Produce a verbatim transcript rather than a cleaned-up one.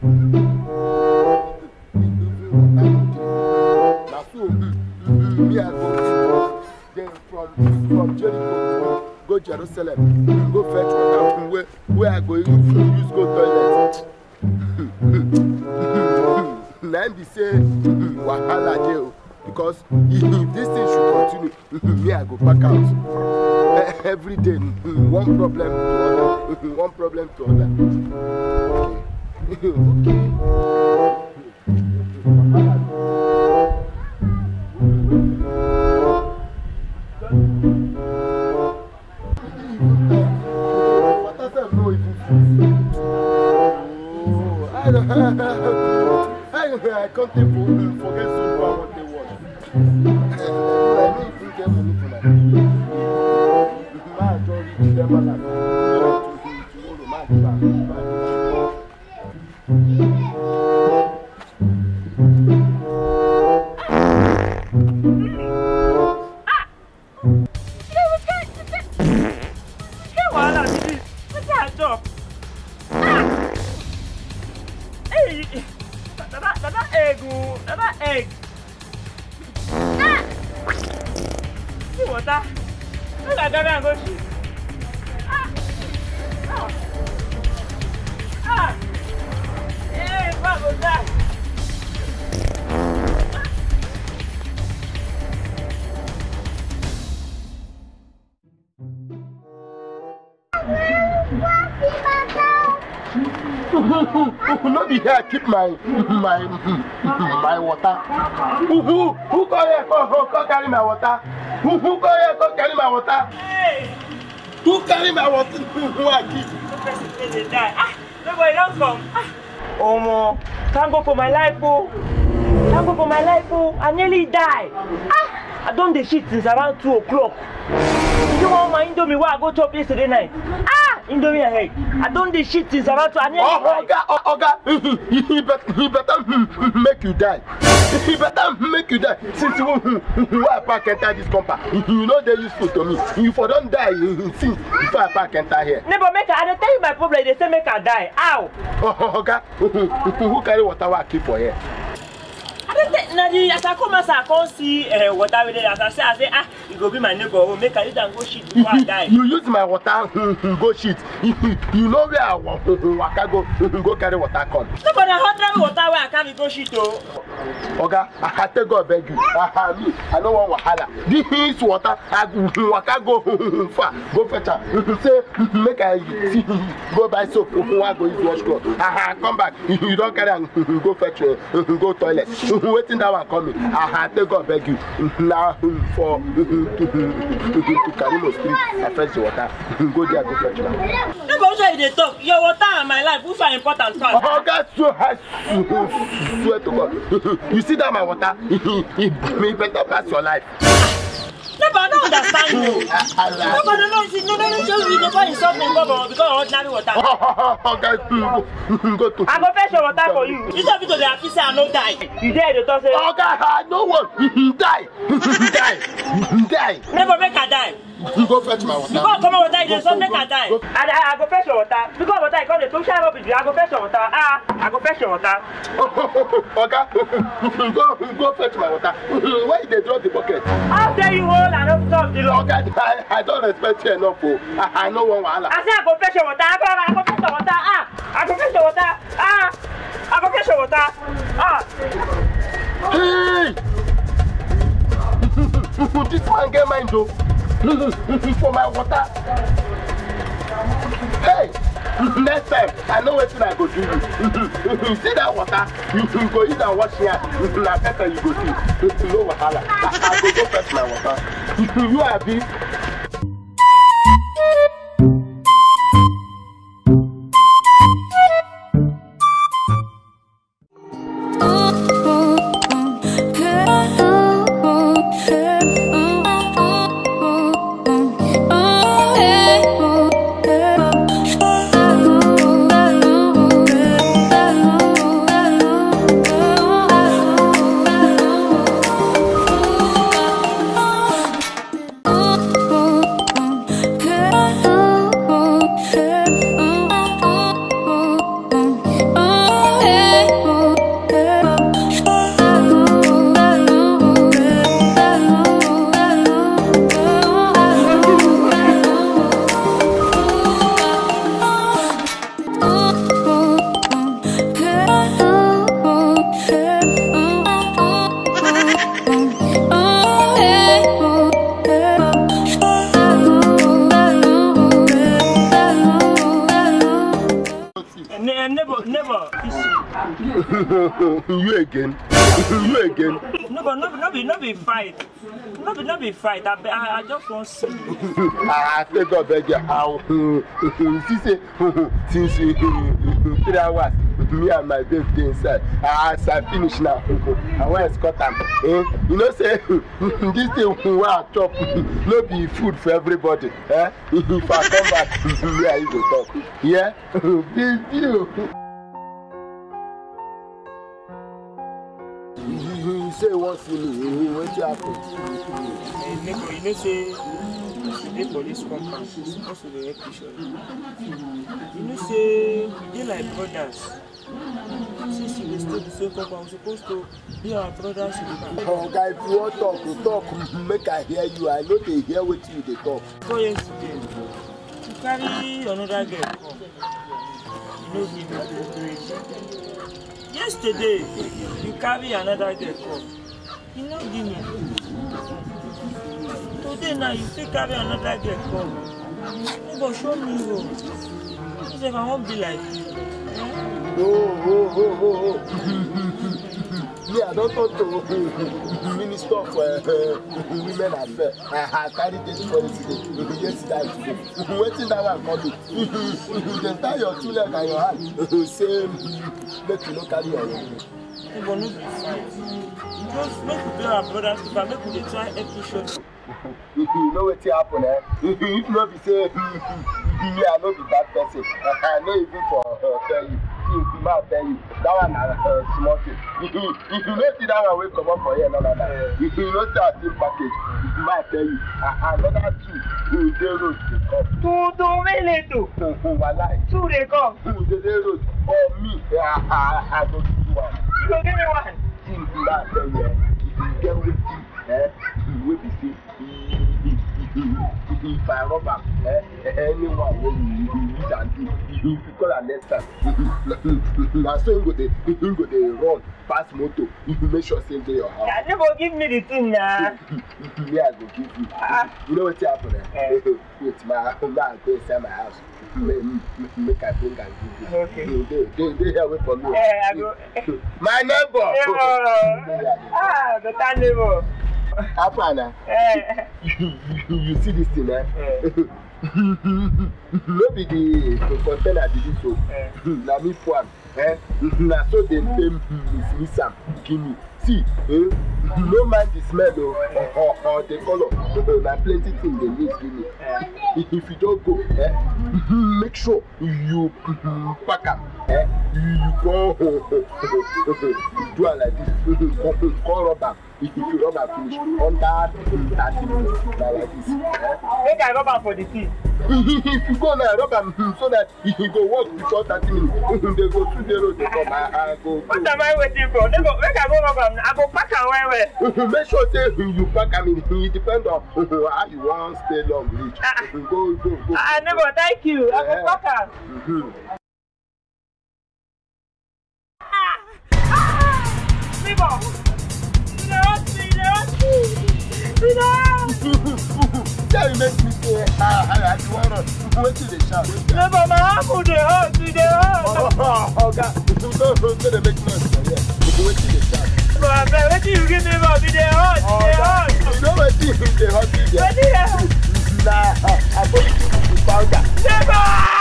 Go to Jerusalem, go fetch water, where, where I go, you use go toilet. Let me say, wahala jail, because if this thing should continue, me I go back out. Every day, one problem to other, one problem to other. Okay. I can't forget so far what they want. I know if you get money for that. Man, don't reach them all like that. Tomorrow, man, I keep my my my water. Who who who go here? Go go go carry my water. Who who go here? Go carry my water. Hey, who carry my water? Who I keep? Nobody die. Ah, nobody don't come. Oh mo, can't go for my life, oh. Can't go for my life, oh. I nearly die. Ah, I done the shit since around two o'clock. You want my Indomie? Where I go chop yesterday night? Indomie ahead. I don't do shit since about to. Oh, Oga, oh, Oga, he better, he better make you die. He better make you die. Since you why park enter this compound, you know they useful to me. You for don't die since if I park enter here. Never make her. I don't tell you my problem. They say make her die. Ow. Oh, Oga, who carry water I keep for here? I don't say Nadia. As I come as I come see water with it, as I say, I say ah. Go be my neighbor, will make a little go shit before I die. You use my water, go shit. You know where I want to go, go carry water come. No, but I have water where I can't go shit though. Oga, I take God beg you. I don't want wahala. This is water, I can go far, go fetch her. Say, make I go buy soap, I go use washcloth. I come back, you don't carry and go fetch, go toilet. Waiting that one coming. I take God beg you. Now for. To, to, to, to carry no street, I fetch the water. Go there, go fetch now. No, but also they talk. Your water and my life, which are important to us. Oh, God, so I swear to God. You see that my water, it better pass your life. No, but I don't understand you. No, but no, no, no, no, no, you never insult me, Bobo, because I ordinary water. Oh, God, go to. I go fetch your water for you. You tell me to the office, I no die. You dare to talk say. Oh, God, I no want die. Die, die. Never make her die. You go fetch my water. You go come water. You don't make her die. I I go fetch your water. You go water. You come the two share up with you. I go fetch your water. Ah, I go fetch your water. Okay. Go go fetch my water. Why they drop the bucket? I'll tell you all. I don't stop the law. Okay. I I don't respect you enough. Oh, I I know one wahala. I say I go fetch your water. I go I go fetch your water. Ah, I go fetch your water. Ah, I go fetch your water. Ah. Hey. This man get mine though. For my water. Hey! Next time, I know what I go do. You see that water? You go eat and wash here. I better you go see. No wahala. I go go fetch my water. You happy? Oh, Never. You again. You again. No, but no, no, be, no be fight. No, be, no be fight. I, I, I just want to see. I say God beg you how. She say since three hours, me and my baby dey inside. As I finish now, I want escort am. You know say this thing we are chop no be food for everybody. Eh? If I come back, where you go talk? Yeah, please you. You say what's in what you happen? You know, say, you know, police compound, supposed to be a picture. You know, say, they like brothers. Since you still the same compound, supposed to be our brothers. Oh, guy, if you want to talk, to talk, make I hear you. I know they hear what you they talk. So, yesterday, to carry another girl. You know, he was yesterday, you carry another girl come. You know, give me. Today now, you still carry another girl come. You go show me who. You say, I won't be like you. Oh, oh, oh, oh, oh. Me, I don't talk to Minister for Women Affairs. I carried this policy yesterday. Waiting that one coming. You can tie your two legs and your hand. Same. Make you no carry on. We go no be fight. Just make you be our brothers together. Make we dey try help each other. You know wetin happen, eh? If no be say me, I no be bad person. I no even for tell you. You be mad tell you. That one na small thing. If you no see that one wey comot for here, no no no. If you no see our team package, mad tell you. Another two dey road dey come. Two two wey two. Walai. Two dey come. Two dey road. For me, I don't do one. You don't give me one? Things that say, yeah. If you get with things, eh, you will be safe. If I rob up, eh, anyone will be easy and do. If you call an extra, now so you go to run, pass motor, make sure same to your house. Yeah, never give me the thing, nah. Me, I go give you. You know what's happening? It's my man go inside my house. Make I bring and give you. Okay. They they here wait for me. Hey, I go. My neighbor. Neighbor. Ah, the third neighbor. Apana. Hey. You see this thing, eh? No be the container did it so. Na me form, eh? Na so they pay me some. Give me. See, eh? No man the smell or or the color. Na plenty thing they need give me. If you don't go, eh? Make sure you pack up, eh? You go do it like this. Call rubber. If you rubber finish, on that thirty minutes, like this. Make I rubber for the tea. If you go now, rubber so that you go walk before thirty minutes. They go through the road. They come. I go. What am I waiting for? They go. Make I go rubber. I go pack and wear wear. Make sure say you pack. I mean, it depends on how you want to stay long. Reach. Go, go, go. I never. Thank you. I go pack am. Ah, ah, me bon. You make me say, ah, I want to wait till they shout. Never mind, who they hurt, who they hurt. Oh, oh, God, you don't go to the big noise. Yeah, wait till they shout. But wait till you give me about they hurt, they hurt. You know what they hurt, they hurt. Nah, I want you to be powder. Never.